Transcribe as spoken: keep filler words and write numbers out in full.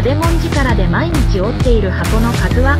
左衛門寺からで毎日折っている箱の数は